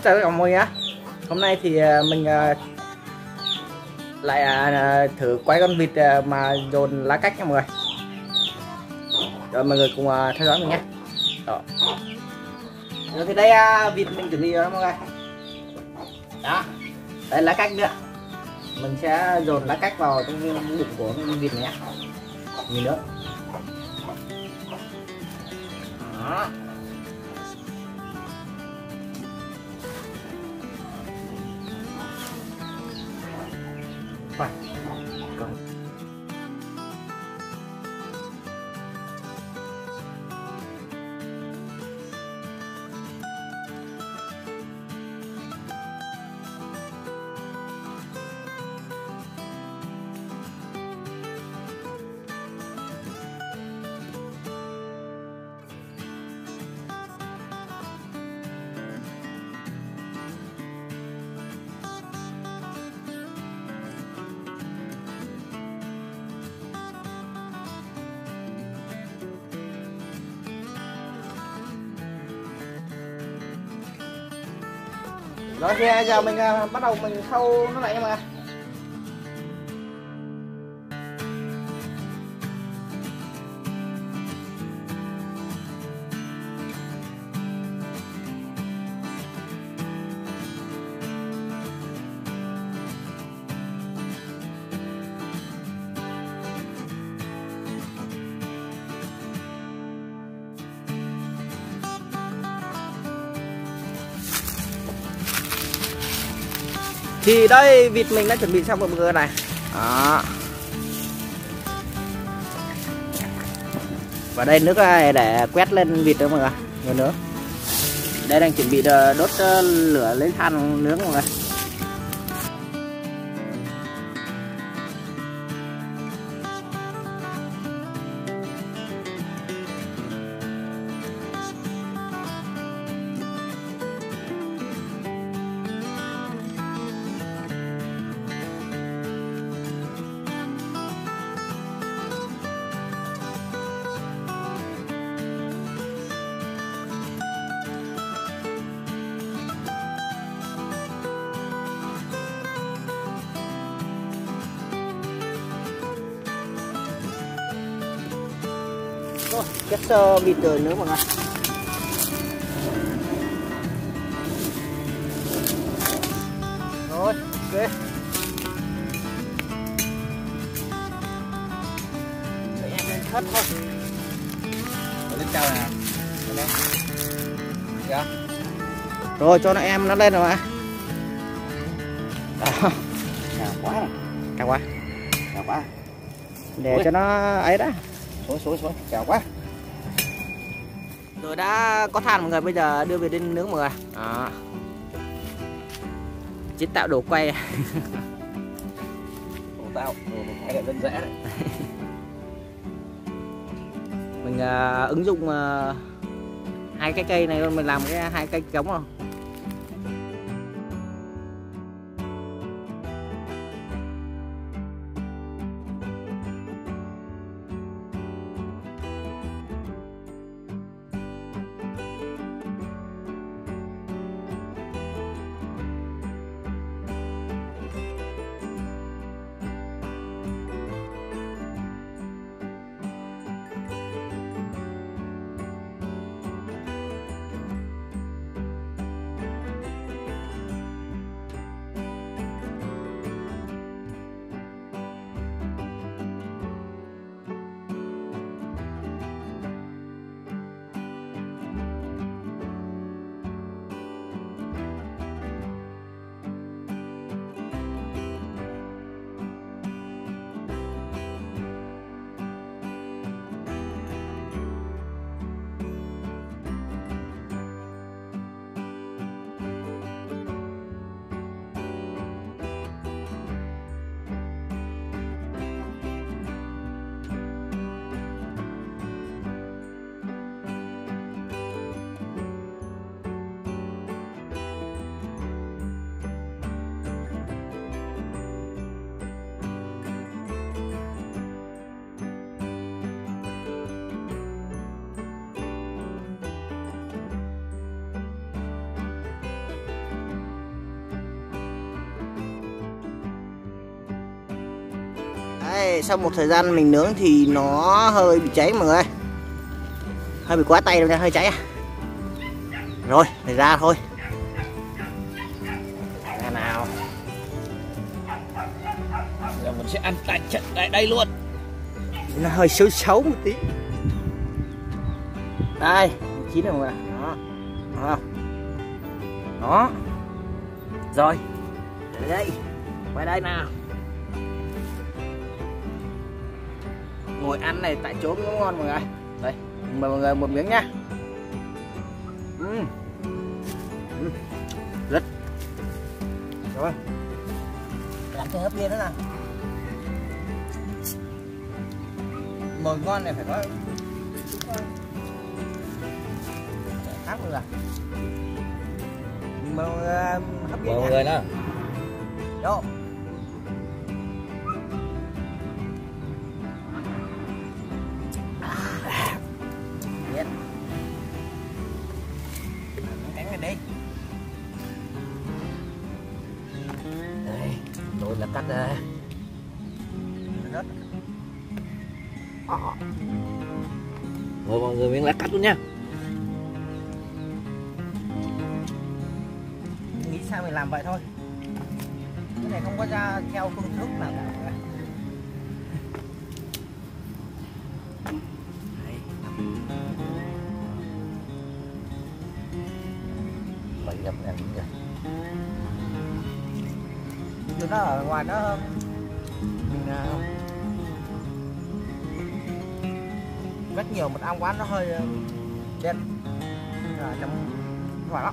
Xin chào tất cả mọi người nhé. Hôm nay thì mình lại thử quay con vịt mà dồn lá cách nha mọi người. Rồi mọi người cùng theo dõi mình nhé. Đó. Rồi thì đây vịt mình chuẩn bị rồi đó mọi người. Đó. Đây lá cách nữa. Mình sẽ dồn lá cách vào trong bụng của con vịt này nhé. Nhìn nữa. Đó. Rồi thì giờ mình bắt đầu mình khâu nó lại nha mọi người. Thì đây vịt mình đã chuẩn bị xong rồi mọi người này. Đó. Và đây nước này để quét lên vịt đó mọi người. Rồi nữa. Đây đang chuẩn bị đốt lửa lên than nướng mọi người. Cắt vịt rồi nữa mọi người. Rồi, ok. Để em lên hết thôi. Để lên cao nào. Lên. Dạ. Rồi cho nó em nó lên rồi mà. Đó. Cao quá này. Cao quá. Cao quá. Để ui, cho nó ấy đó. Xuống xuống xuống. Cao quá. Rồi đã có than mọi người, bây giờ đưa về đến nướng mọi người. Đó. Chế tạo đồ quay. Đồ tạo, đồ quay lại đơn giản đấy. Mình ứng dụng hai cái cây này luôn, mình làm cái hai cây giống không? Đấy, sau một thời gian mình nướng thì nó hơi bị cháy mọi người, hơi bị quá tay rồi nha, hơi cháy. Rồi, phải ra thôi. Ra nào. Giờ mình sẽ ăn tại trận tại đây luôn. Nó hơi xấu xấu một tí. Đây, chín rồi mọi người. Đó. Đó. Đó. Rồi. Để đây. Quay đây nào. Ngồi ăn này tại chỗ cũng ngon mọi người. Đây, mời mọi người một miếng nha. Rất rồi, làm thêm hấp viên nữa nè. Mồi ngon này phải có khác nữa là mồi hấp viên mọi người đó. Đâu là cắt ra rất ngồi mọi người miếng lá cắt luôn nha. Nghĩ sao mình làm vậy thôi, cái này không có ra theo công thức nào cả. Đấy, gặp em rồi. Nó ở ngoài nó hơn mình rất nhiều mật ong quá, nó hơi đen ở trong ngoài đó.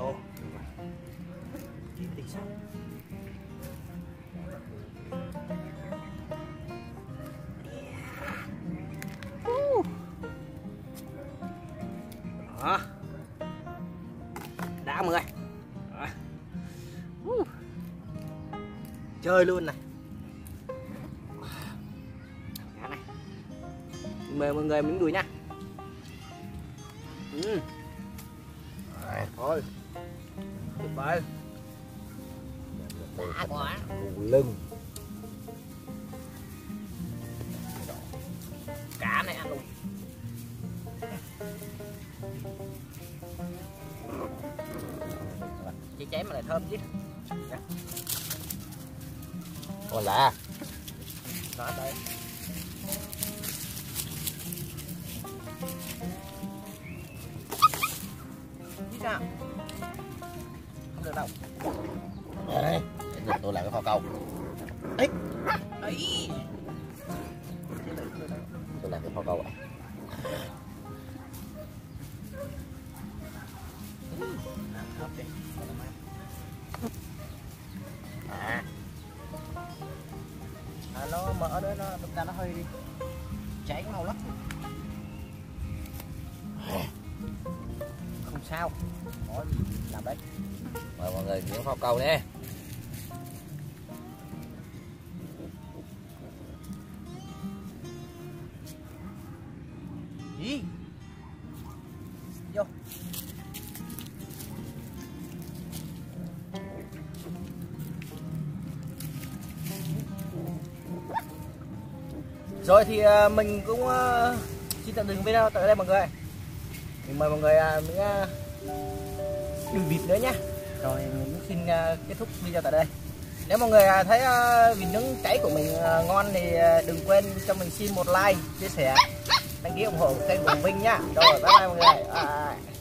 Đó. Đã mọi người. Chơi luôn này. Này. Mời mọi người miếng đùi nha. Thôi. Tuyệt vời. Đã quá. Lưng. Cá này ăn luôn. Chị chém mà lại thơm chứ. Ôi lạ. Đó đây. Chứ sao? Không được đâu. Đây, tôi làm cái kho câu. Ấy. Ấy. Tôi làm cái kho câu ạ. À, nó mở đó, nó hơi đi cháy màu lắm. Không sao, có gì làm đấy. Mời mọi người những kho câu nè. Gì? Vô. Rồi thì mình cũng xin tạm dừng video tại đây mọi người. Mình mời mọi người những đùi vịt nữa nhé. Rồi mình cũng xin kết thúc video tại đây. Nếu mọi người thấy vịt nướng cháy của mình ngon thì đừng quên cho mình xin một like, chia sẻ, đăng ký ủng hộ kênh của Vinh nhá. Rồi bye bye mọi người.